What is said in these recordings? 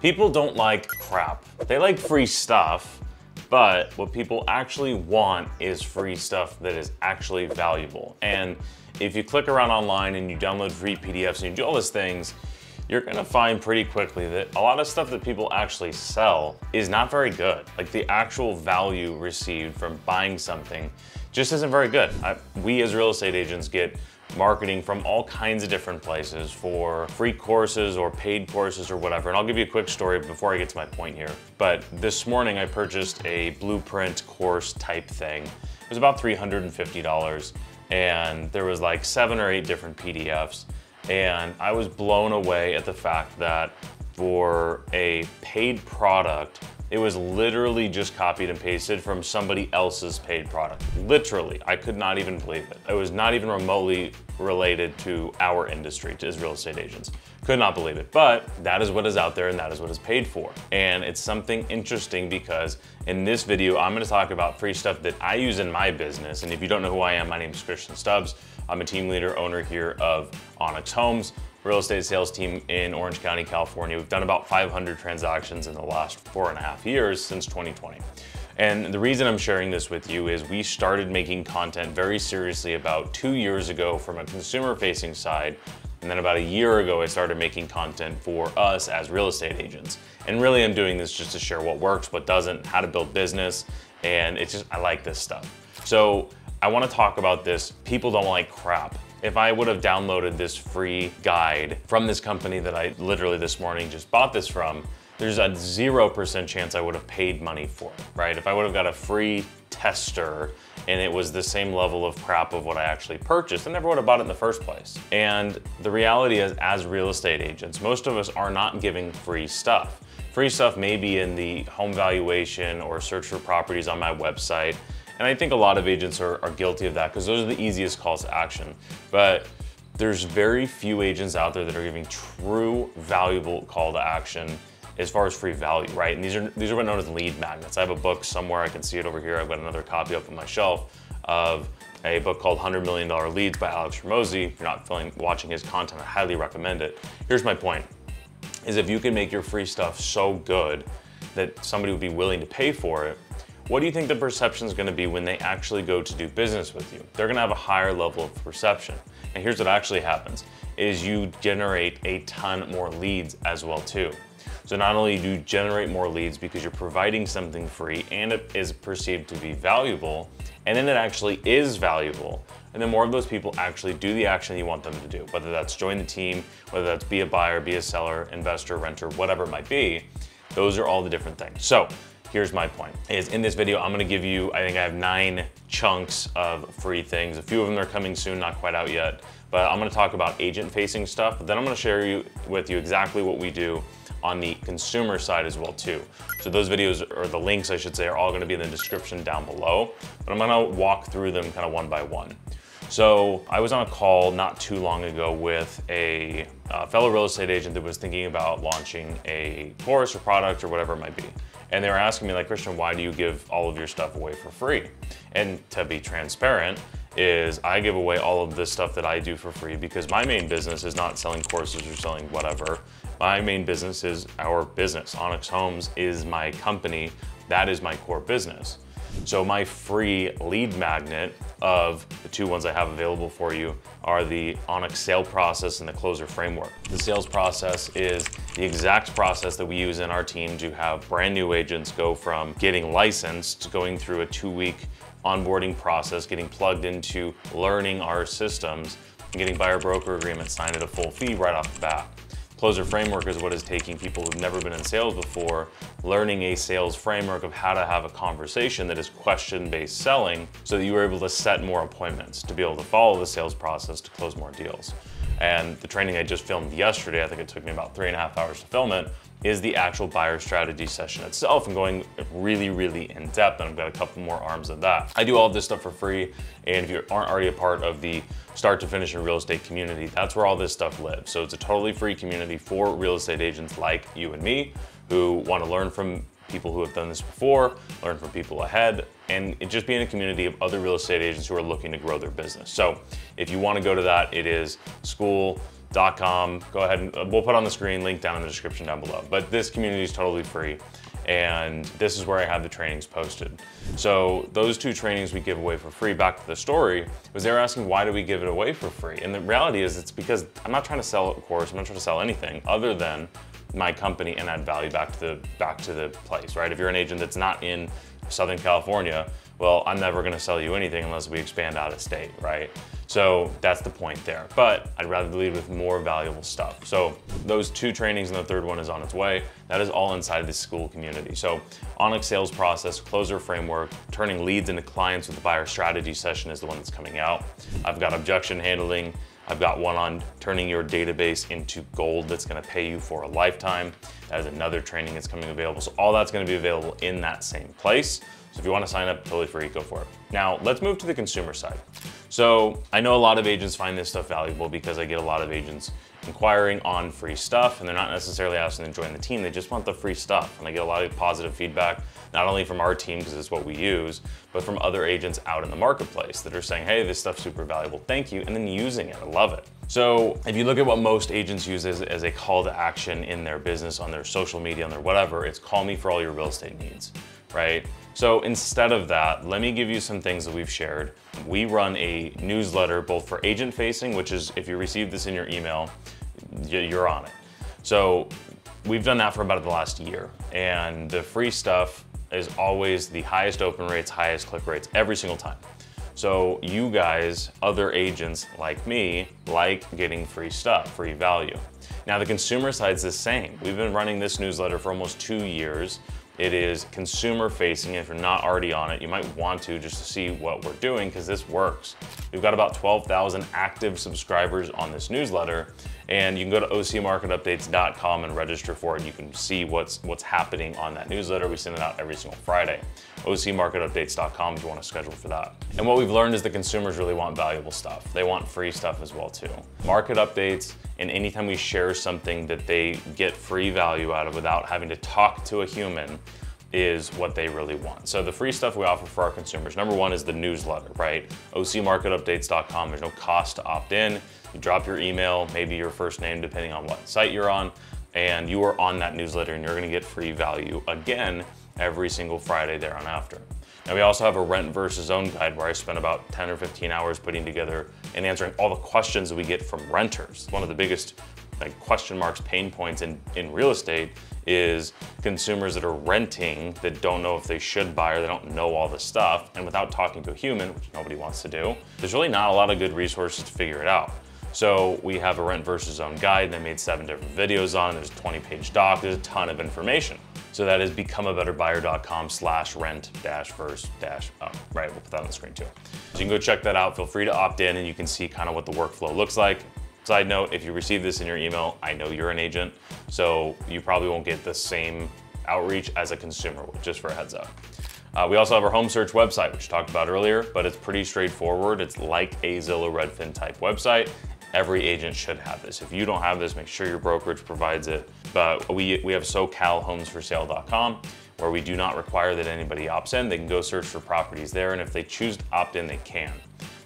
People don't like crap. They like free stuff, but what people actually want is free stuff that is actually valuable. And if you click around online and you download free PDFs and you do all these things, you're gonna find pretty quickly that a lot of stuff that people actually sell is not very good. Like the actual value received from buying something just isn't very good. We as real estate agents get marketing from all kinds of different places for free courses or paid courses or whatever. And I'll give you a quick story before I get to my point here. But this morning I purchased a blueprint course type thing. It was about $350 and there was like 7 or 8 different PDFs. And I was blown away at the fact that for a paid product, it was literally just copied and pasted from somebody else's paid product. Literally, I could not even believe it. It was not even remotely related to our industry, as real estate agents. Could not believe it, but that is what is out there and that is what is paid for. And it's something interesting because in this video, I'm gonna talk about free stuff that I use in my business. And if you don't know who I am, my name is Christian Stubbs. I'm a team leader, owner here of Onyx Homes, real estate sales team in Orange County, California. We've done about 500 transactions in the last 4.5 years since 2020. And the reason I'm sharing this with you is we started making content very seriously about 2 years ago from a consumer-facing side. And then about a year ago, I started making content for us as real estate agents. And really I'm doing this just to share what works, what doesn't, how to build business. And it's just, I like this stuff. So I wanna talk about this. People don't like crap. If I would have downloaded this free guide from this company that I literally this morning just bought this from, there's a 0% chance I would have paid money for it, right? If I would have got a free tester and it was the same level of crap of what I actually purchased, I never would have bought it in the first place. And the reality is, as real estate agents, most of us are not giving free stuff. Free stuff may be in the home valuation or search for properties on my website. And I think a lot of agents are guilty of that because those are the easiest calls to action. But there's very few agents out there that are giving true valuable call to action as far as free value, right? And these are what are known as lead magnets. I have a book somewhere, I can see it over here. I've got another copy up on my shelf of a book called 100 Million Dollar Leads by Alex Hormozi. If you're not watching his content, I highly recommend it. Here's my point, is if you can make your free stuff so good that somebody would be willing to pay for it, what do you think the perception is gonna be when they actually go to do business with you? They're gonna have a higher level of perception. And here's what actually happens, is you generate a ton more leads as well too. So not only do you generate more leads because you're providing something free and it is perceived to be valuable, and then it actually is valuable. And then more of those people actually do the action you want them to do, whether that's join the team, whether that's be a buyer, be a seller, investor, renter, whatever it might be. Those are all the different things. So here's my point, is in this video, I'm gonna give you, I think I have 9 chunks of free things. A few of them are coming soon, not quite out yet, but I'm gonna talk about agent-facing stuff, but then I'm gonna share with you exactly what we do on the consumer side as well too. So those videos, or the links I should say, are all gonna be in the description down below, but I'm gonna walk through them kind of one by one. So I was on a call not too long ago with a fellow real estate agent that was thinking about launching a course or product or whatever it might be. And they were asking me like, Christian, why do you give all of your stuff away for free? And to be transparent, is I give away all of this stuff that I do for free because my main business is not selling courses or selling whatever. My main business is our business. Onyx Homes is my company. That is my core business. So my free lead magnet of the 2 ones I have available for you are the Onyx sale process and the CLOSER framework. The sales process is the exact process that we use in our team to have brand new agents go from getting licensed to going through a 2-week onboarding process, getting plugged into learning our systems, and getting buyer broker agreement signed at a full fee right off the bat. CLOSER framework is what is taking people who've never been in sales before, learning a sales framework of how to have a conversation that is question-based selling so that you are able to set more appointments, to be able to follow the sales process to close more deals. And the training I just filmed yesterday, I think it took me about 3.5 hours to film it, is the actual buyer strategy session itself and going really, really in depth. And I've got a couple more arms of that. I do all of this stuff for free. And if you aren't already a part of the start to finish in real estate community, that's where all this stuff lives. So it's a totally free community for real estate agents like you and me who want to learn from people who have done this before, learn from people ahead, and it just being a community of other real estate agents who are looking to grow their business. So if you want to go to that, it is school.com school.com. Go ahead and we'll put on the screen, link down in the description down below. But this community is totally free, and this is where I have the trainings posted. So those two trainings we give away for free. Back to the story, was they were asking, why do we give it away for free? And the reality is it's because I'm not trying to sell a course, I'm not trying to sell anything other than my company and add value back to the place, right? If you're an agent that's not in Southern California, well, I'm never gonna sell you anything unless we expand out of state, right? So that's the point there, but I'd rather lead with more valuable stuff. So those two trainings and the third one is on its way. That is all inside the school community. So Onyx sales process, closer framework, turning leads into clients with the buyer strategy session is the one that's coming out. I've got objection handling. I've got one on turning your database into gold that's gonna pay you for a lifetime. That is another training that's coming available. So all that's gonna be available in that same place. So if you wanna sign up, totally free, go for it. Now let's move to the consumer side. So I know a lot of agents find this stuff valuable because I get a lot of agents inquiring on free stuff, and they're not necessarily asking to join the team, they just want the free stuff. And I get a lot of positive feedback, not only from our team, because it's what we use, but from other agents out in the marketplace that are saying, hey, this stuff's super valuable, thank you, and then using it, I love it. So if you look at what most agents use as a call to action in their business, on their social media, on their whatever, it's call me for all your real estate needs, right? So instead of that, let me give you some things that we've shared. We run a newsletter both for agent facing, which is if you receive this in your email, you're on it. So we've done that for about the last year, and the free stuff is always the highest open rates, highest click rates every single time. So you guys, other agents like me, like getting free stuff, free value. Now the consumer side's the same. We've been running this newsletter for almost 2 years. It is consumer facing. If you're not already on it, you might want to just to see what we're doing, because this works. We've got about 12,000 active subscribers on this newsletter, and you can go to OCMarketUpdates.com and register for it. You can see what's happening on that newsletter. We send it out every single Friday. OCMarketUpdates.com if you want to schedule for that. And what we've learned is the consumers really want valuable stuff. They want free stuff as well too. Market updates, and anytime we share something that they get free value out of without having to talk to a human, is what they really want. So the free stuff we offer for our consumers, number one is the newsletter, right? OCMarketUpdates.com, there's no cost to opt in. You drop your email, maybe your first name, depending on what site you're on, and you are on that newsletter, and you're gonna get free value again every single Friday thereon after. Now we also have a rent versus own guide where I spent about 10 or 15 hours putting together and answering all the questions that we get from renters. One of the biggest question marks, pain points in real estate is consumers that are renting that don't know if they should buy, or they don't know all the stuff. And without talking to a human, which nobody wants to do, there's really not a lot of good resources to figure it out. So we have a rent versus own guide that I made 7 different videos on. There's a 20-page doc, there's a ton of information. So that is becomeabetterbuyer.com/rent-verse-own, right? We'll put that on the screen too. So you can go check that out. Feel free to opt in, and you can see kind of what the workflow looks like. Side note, if you receive this in your email, I know you're an agent, so you probably won't get the same outreach as a consumer, just for a heads up. We also have our home search website, which I talked about earlier, but it's pretty straightforward. It's like a Zillow, Redfin type website. Every agent should have this. If you don't have this, make sure your brokerage provides it. But we have SoCalHomesForSale.com, where we do not require that anybody opts in. They can go search for properties there, and if they choose to opt in, they can.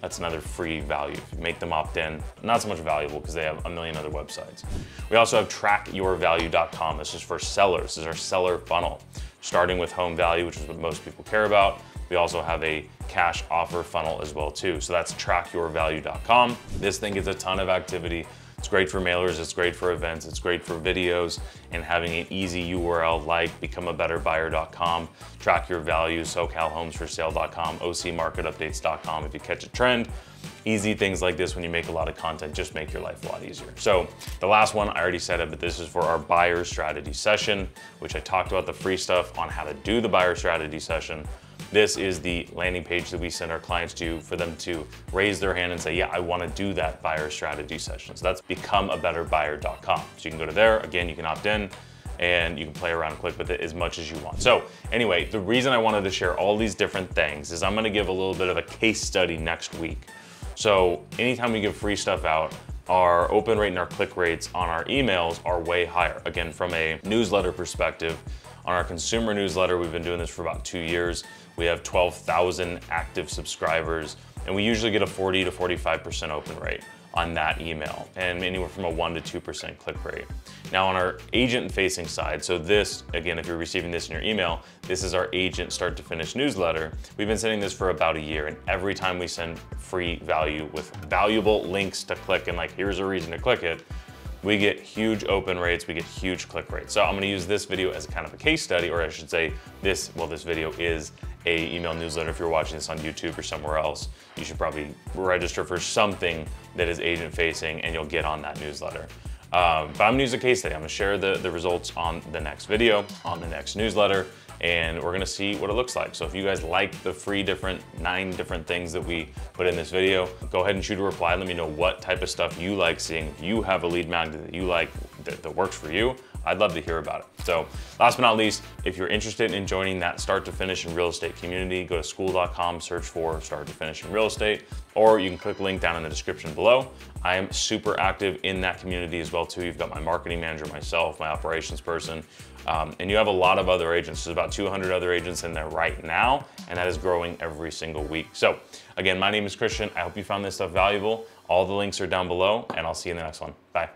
That's another free value. If you make them opt in, not so much valuable because they have a million other websites. We also have trackyourvalue.com. This is for sellers. This is our seller funnel, starting with home value, which is what most people care about. We also have a cash offer funnel as well too. So that's trackyourvalue.com. This thing gets a ton of activity. It's great for mailers, it's great for events, it's great for videos, and having an easy URL like becomeabetterbuyer.com, track your value, SoCalHomesForSale.com, OCMarketUpdates.com. If you catch a trend, easy things like this when you make a lot of content just make your life a lot easier. So the last one, I already said it, but this is for our buyer strategy session, which I talked about the free stuff on how to do the buyer strategy session. This is the landing page that we send our clients to for them to raise their hand and say, yeah, I want to do that buyer strategy session. So that's becomeabetterbuyer.com. So you can go to there. Again, you can opt in and you can play around and click with it as much as you want. So anyway, the reason I wanted to share all these different things is I'm going to give a little bit of a case study next week. So anytime we give free stuff out, our open rate and our click rates on our emails are way higher. Again, from a newsletter perspective, on our consumer newsletter, we've been doing this for about 2 years. We have 12,000 active subscribers, and we usually get a 40 to 45% open rate. on that email, and anywhere from a 1 to 2% click rate. Now on our agent-facing side, so this, again, if you're receiving this in your email, this is our agent start to finish newsletter. We've been sending this for about a year, and every time we send free value with valuable links to click and like, here's a reason to click it, we get huge open rates, we get huge click rates. So I'm gonna use this video as a kind of a case study, or I should say this, well, this video is a email newsletter. If you're watching this on YouTube or somewhere else, you should probably register for something that is agent facing and you'll get on that newsletter. But I'm gonna use a case study. I'm gonna share the results on the next video, on the next newsletter, and we're gonna see what it looks like. So if you guys like the free nine different things that we put in this video, go ahead and shoot a reply. Let me know what type of stuff you like seeing. If you have a lead magnet that you like that works for you, I'd love to hear about it. So last but not least, if you're interested in joining that start to finish in real estate community, go to school.com, search for start to finish in real estate, or you can click the link down in the description below. I am super active in that community as well too. You've got my marketing manager, myself, my operations person, and you have a lot of other agents. There's about 200 other agents in there right now, and that is growing every single week. So again, my name is Christian. I hope you found this stuff valuable. All the links are down below, and I'll see you in the next one. Bye.